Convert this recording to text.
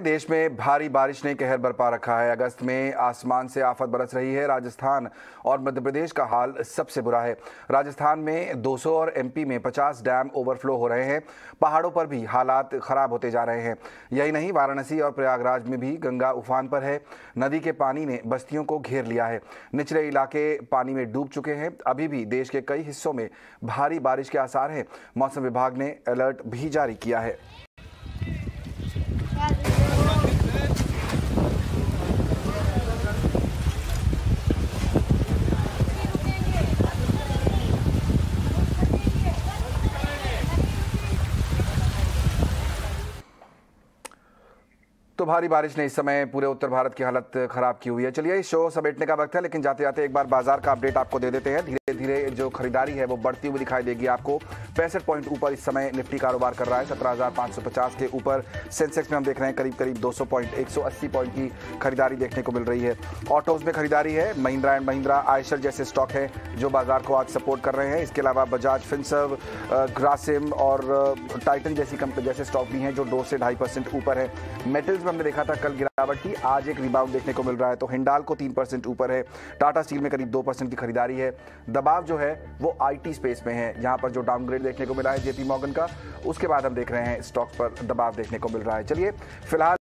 देश में भारी बारिश ने कहर बरपा रखा है। अगस्त में आसमान से आफत बरस रही है। राजस्थान और मध्य प्रदेश का हाल सबसे बुरा है। राजस्थान में 200 और एमपी में 50 डैम ओवरफ्लो हो रहे हैं। पहाड़ों पर भी हालात खराब होते जा रहे हैं। यही नहीं, वाराणसी और प्रयागराज में भी गंगा उफान पर है। नदी के पानी ने बस्तियों को घेर लिया है। निचले इलाके पानी में डूब चुके हैं। अभी भी देश के कई हिस्सों में भारी बारिश के आसार हैं। मौसम विभाग ने अलर्ट भी जारी किया है। तो भारी बारिश ने इस समय पूरे उत्तर भारत की हालत खराब की हुई है। चलिए, इस शो समेटने का वक्त है, लेकिन जाते जाते एक बार बाजार का अपडेट आपको दे देते हैं। धीरे धीरे जो खरीदारी है वो बढ़ती हुई दिखाई देगी आपको। 65 पॉइंट ऊपर इस समय निफ्टी कारोबार कर रहा है। 17,550 के ऊपर सेंसेक्स में हम देख रहे हैं करीब करीब 200 पॉइंट, 180 पॉइंट की खरीदारी देखने को मिल रही है। ऑटोज में खरीदारी है। महिंद्रा एंड महिंद्रा, आयशर जैसे स्टॉक है जो बाजार को आज सपोर्ट कर रहे हैं। इसके अलावा बजाज फिनसर्व, ग्रासिम और टाइटन जैसी कंपनी जैसे स्टॉक भी हैं जो 2 से 2.5% ऊपर है। मेटल्स हमने देखा था कल गिरावट की, आज एक रिबाउंड देखने को मिल रहा है। तो हिंडालको 3% ऊपर है। टाटा स्टील में करीब 2% की खरीदारी है। दबाव जो है वो आईटी स्पेस में है, जहां पर जो डाउनग्रेड देखने को मिला है जेपी मॉर्गन का, उसके बाद हम देख रहे हैं स्टॉक्स पर दबाव देखने को मिल रहा है। चलिए, फिलहाल